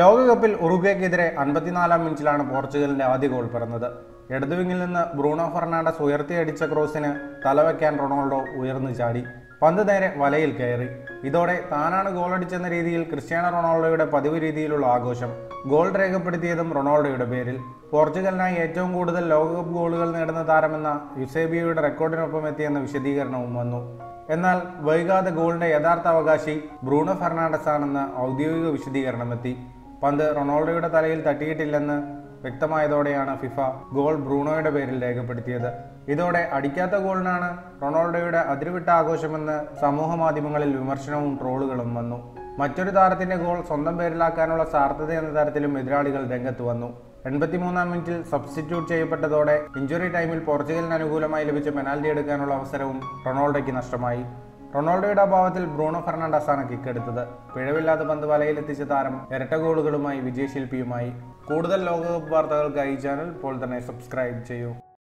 ലോകകപ്പിൽ ഉറുഗ്വേക്കെതിരെ 54-ാം മിനിറ്റിലാണ് പോർച്ചുഗലിന്റെ ആദ്യ ഗോൾ പിറന്നത്. ഇടതുവിങ്ങിൽ നിന്ന് ബ്രൂണോ ഫെർണാണ്ടസ് ഉയർത്തിയടിച്ച ക്രോസിന് തലവെക്കാൻ റൊണാൾഡോ ഉയർന്നു ചാടി. പന്ത് നേരെ വലയിൽ കയറി. ഇതോടെ താനാണ് ഗോളടിച്ചെന്ന രീതിയിൽ ക്രിസ്റ്റ്യാനോ റൊണാൾഡോയുടെ പതിവ് രീതിയിലുള്ള ആഘോഷം. ഗോൾ രേഖപ്പെടുത്തിയതും റൊണാൾഡോയുടെ പേരിൽ. പോർച്ചുഗലിനായി ഏറ്റവും കൂടുതൽ ലോകകപ്പ് ഗോളുകൾ നേടുന്ന താരമെന്ന യുസേബിയോയുടെ റെക്കോർഡിനൊപ്പം എത്തിയെന്ന വിശദീകരണവും വന്നു. എന്നാൽ വൈകാതെ ഗോളിന്റെ യഥാർത്ഥ അവകാശി ബ്രൂണോ ഫെർണാണ്ടസ് ആണെന്ന് ഔദ്യോഗിക വിശദീകരണമെത്തി. പന്ത് റൊണാൾഡോയുടെ തലയിൽ തട്ടിയിട്ടില്ലെന്ന് വ്യക്തമായതോടെയാണ് ഫിഫ ഗോൾ ബ്രൂണോയുടെ പേരിൽ രേഖപ്പെടുത്തിയത്. ഇതോടെ അടിക്കാത്ത ഗോളിനാണ് റൊണാൾഡോയുടെ അതിരുവിട്ട ആഘോഷമെന്ന് സമൂഹ മാധ്യമങ്ങളിൽ വിമർശനവും ട്രോളുകളും വന്നു. മറ്റൊരു താരത്തിന്റെ ഗോൾ സ്വന്തം പേരിലാക്കാനുള്ള സാധ്യത എന്ന തരത്തിലും എതിരാളികൾ രംഗത്ത് വന്നു. 83-ാം മിനിറ്റിൽ സബ്സ്റ്റിറ്റ്യൂട്ട് ചെയ്യപ്പെട്ടതോടെ ഇഞ്ചുറി ടൈമിൽ പോർച്ചുഗലിന് അനുകൂലമായി ലഭിച്ച പെനാൽറ്റി എടുക്കാനുള്ള അവസരവും റൊണാൾഡോയ്ക്ക് നഷ്ടമായി. റൊണാൾഡോയുടെ അഭാവത്തിൽ ബ്രൂണോ ഫെർണാണ്ടസാണ് കിക്കെടുത്തത്. പിഴവില്ലാത്ത പന്ത് വലയിലെത്തിച്ച താരം ഇരട്ട ഗോളുകളുമായി വിജയശില്പിയുമായി. കൂടുതൽ ലോകകപ്പ് വാർത്തകൾക്കായി ചാനൽ ഇപ്പോൾ തന്നെ സബ്സ്ക്രൈബ് ചെയ്യൂ.